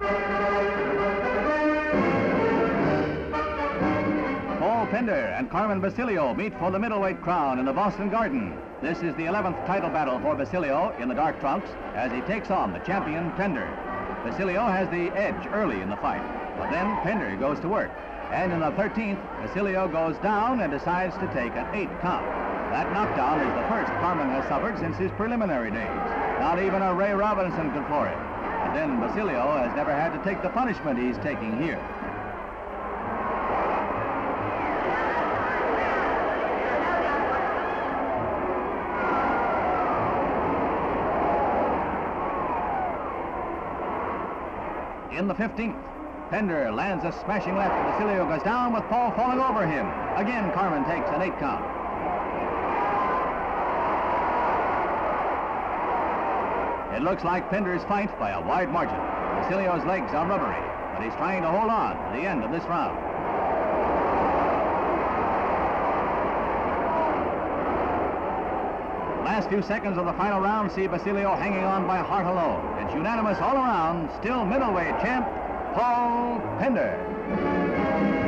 Paul Pender and Carmen Basilio meet for the middleweight crown in the Boston Garden. This is the 11th title battle for Basilio in the dark trunks as he takes on the champion Pender. Basilio has the edge early in the fight, but then Pender goes to work. And in the 13th, Basilio goes down and decides to take an 8 count. That knockdown is the first Carmen has suffered since his preliminary days. Not even a Ray Robinson could floor it. And then Basilio has never had to take the punishment he's taking here. In the 15th. Pender lands a smashing left, and Basilio goes down with Paul falling over him. Again, Carmen takes an 8 count. It looks like Pender's fight by a wide margin. Basilio's legs are rubbery, but he's trying to hold on to the end of this round. Last few seconds of the final round see Basilio hanging on by heart alone. It's unanimous all around, still middleweight champ, Paul Pender.